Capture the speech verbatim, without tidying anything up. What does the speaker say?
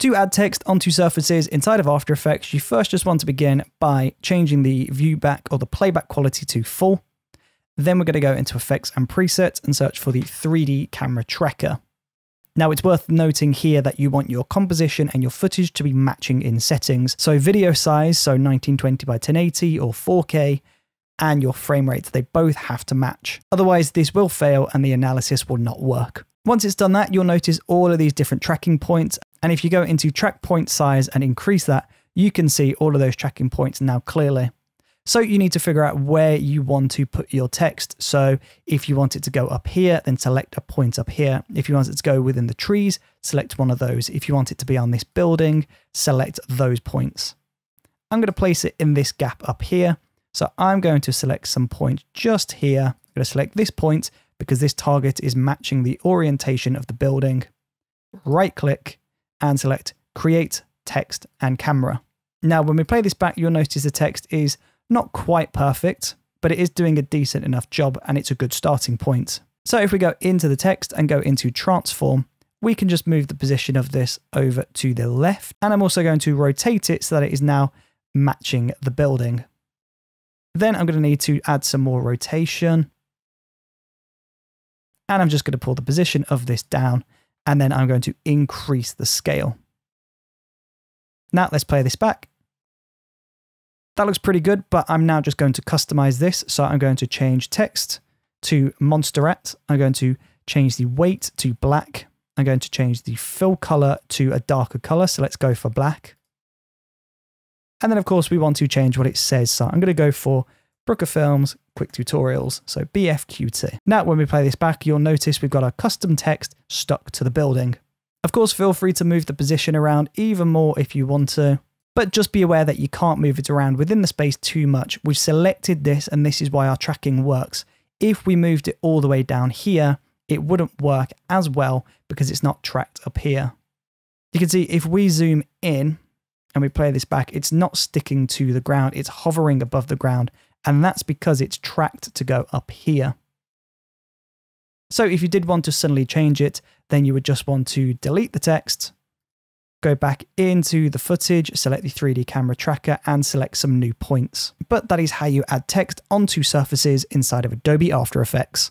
To add text onto surfaces inside of After Effects, you first just want to begin by changing the view back or the playback quality to full. Then we're going to go into effects and presets and search for the three D camera tracker. Now it's worth noting here that you want your composition and your footage to be matching in settings. So video size, so nineteen twenty by ten eighty or four K, and your frame rates, they both have to match. Otherwise this will fail and the analysis will not work. Once it's done that, you'll notice all of these different tracking points. And if you go into track point size and increase that, you can see all of those tracking points now clearly. So you need to figure out where you want to put your text. So if you want it to go up here, then select a point up here. If you want it to go within the trees, select one of those. If you want it to be on this building, select those points. I'm going to place it in this gap up here. So I'm going to select some point just here. I'm going to select this point because this target is matching the orientation of the building. Right click and select create text and camera. Now, when we play this back, you'll notice the text is not quite perfect, but it is doing a decent enough job and it's a good starting point. So if we go into the text and go into transform, we can just move the position of this over to the left. And I'm also going to rotate it so that it is now matching the building. Then I'm going to need to add some more rotation. And I'm just going to pull the position of this down and then I'm going to increase the scale. Now let's play this back. That looks pretty good, but I'm now just going to customize this. So I'm going to change text to Montserrat. I'm going to change the weight to black. I'm going to change the fill color to a darker color. So let's go for black. And then of course we want to change what it says. So I'm going to go for Brooker Films, quick tutorials. So B F Q T. Now, when we play this back, you'll notice we've got our custom text stuck to the building. Of course, feel free to move the position around even more if you want to. But just be aware that you can't move it around within the space too much. We've selected this and this is why our tracking works. If we moved it all the way down here, it wouldn't work as well because it's not tracked up here. You can see if we zoom in and we play this back, it's not sticking to the ground. It's hovering above the ground and that's because it's tracked to go up here. So if you did want to suddenly change it, then you would just want to delete the text, go back into the footage, select the three D camera tracker and select some new points. But that is how you add text onto surfaces inside of Adobe After Effects.